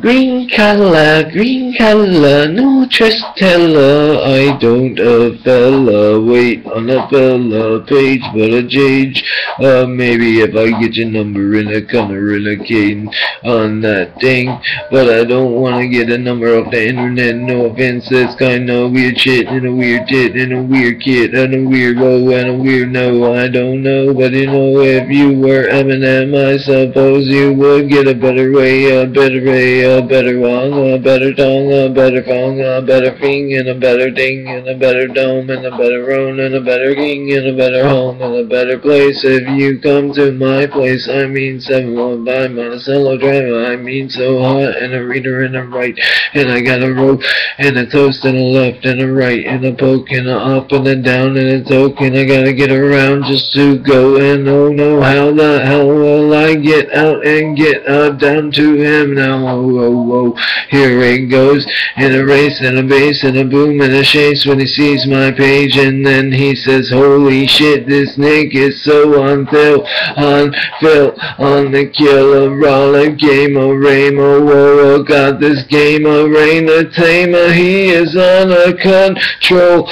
green color, no trust teller. I don't a fella, wait on a fella, page but a jage. Maybe if I get your number in a corner in a cane on that thing, but I don't wanna get a number off the internet. No offense, that's kinda weird shit, and a weird tit, and a weird kid, and a weird go, and a weird no. I don't know, but you know, if you were Eminem, I suppose you would get a better way, a better way, a better wrong, a better tongue, a better phone, a better thing, and a better thing, and a better dome, and a better roan, and a better king, and a better home, and a better place. If you come to my place, I mean 715 Monticello Drive, I mean so hot, and a reader and a right, and I got a rope, and a toast, and a left, and a right, and a poke, and a up, and a down, and a toke, and I gotta get around just to go, and oh no, how the hell will I get out and get up down to him now? Oh, oh, oh, here it goes, and a race, and a bass, and a boom, and a chase when he sees my page, and then he says, holy shit, this Nick is so on Phil, on Phil, on the killer, rollick, game, a ramo, oh, got this game, a rain, a tamer, he is on a control,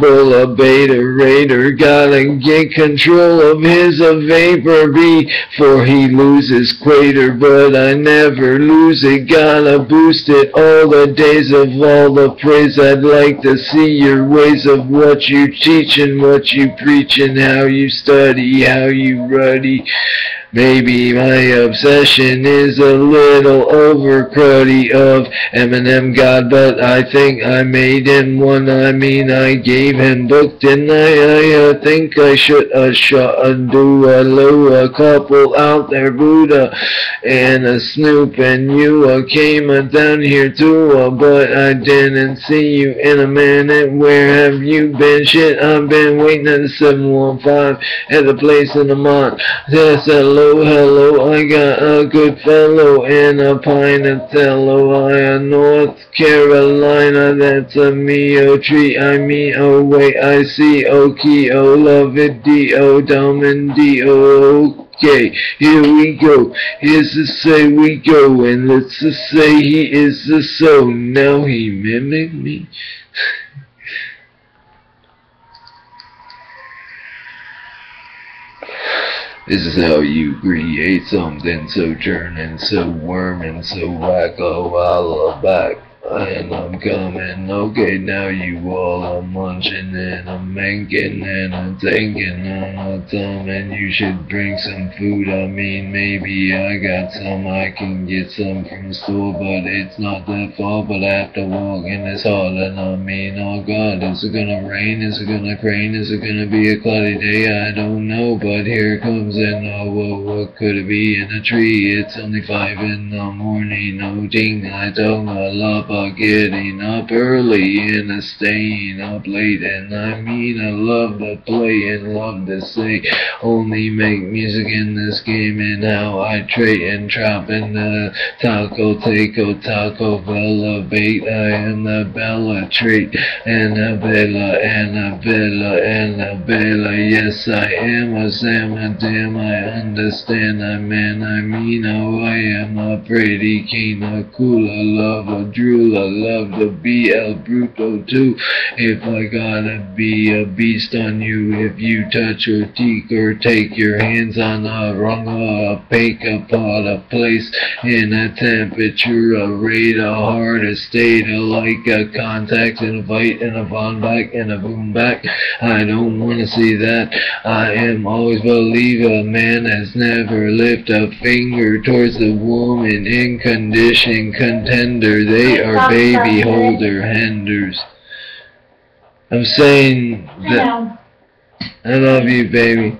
bull, a beta, raider, gotta get control of his, a vapor before he loses crater, but I never lose it, gotta boost it all the days of all the praise. I'd like to see your ways of what you teach and what you preach and how you study, how you ruddy. Maybe my obsession is a little over cruddy of Eminem God, but I think I made him one. I mean, I gave him book, didn't I? I think I should do a low a couple out there, Buddha and a Snoop, and you came down here too, but I didn't see you in a minute. Where have you been? Shit, I've been waiting at the 715 at the place in the month. Yes, hello, hello, I got a good fellow in a pinatello, I am North Carolina, that's a me-o tree, I me-o way, I see o key-o, love it, D-o, Domin D-o. Okay, here we go, here's the say we go, and let's just say he is the so, now he mimicked me. This is how you create something so churning, so worming, so wacko, I'll back. And I'm coming, okay, now you all are munching and I'm manking and I'm tanking on a thumb, and you should bring some food. I mean, maybe I got some, I can get some from the store, but it's not that far, but I have to walk and it's hard, and I mean, oh god, is it gonna rain, is it gonna rain, is it gonna be a cloudy day? I don't know, but here it comes, and oh, well, what could it be in a tree? It's only 5 in the morning, oh ding, I don't love getting up early and staying up late, and I mean I love to play and love to sing, only make music in this game, and how I trade and trap in the taco taco taco bella bait. I am the bella treat, Annabella, Annabella, Annabella, yes I am a Sam a damn, I understand, I man, I mean oh I am a pretty king, a cooler lover drew. I love to be El Bruto too. If I gotta be a beast on you, if you touch or teak or take your hands on a rung or a bake apart a place in a temperature, a rate, a heart, a state, a like a contact, and a bite, and a von back, and a boom back. I don't wanna see that. I am always believe a man has never lift a finger towards the woman in condition contender. They are or baby holder henders. I'm saying that I love you, baby.